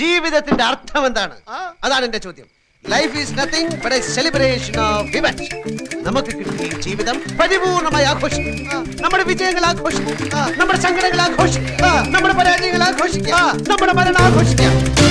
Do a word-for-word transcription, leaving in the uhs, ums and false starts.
ജീവിതത്തിന്റെ അർത്ഥം എന്താണ്? അതാണ് എന്റെ ചോദ്യം. Life is nothing but a celebration of വിവറ്റ്. നമുക്ക് കിട്ടിയ ജീവിതം പരിപൂർണമായി ആഘോഷിക്കുക. നമ്മുടെ വിജയങ്ങൾ ആഘോഷിക്കുക, നമ്മുടെ സങ്കടങ്ങൾ ആഘോഷിക്കുക, നമ്മുടെ പരാജയങ്ങൾ ആഘോഷിക്കുക, നമ്മുടെ മരണം ആഘോഷിക്കുക.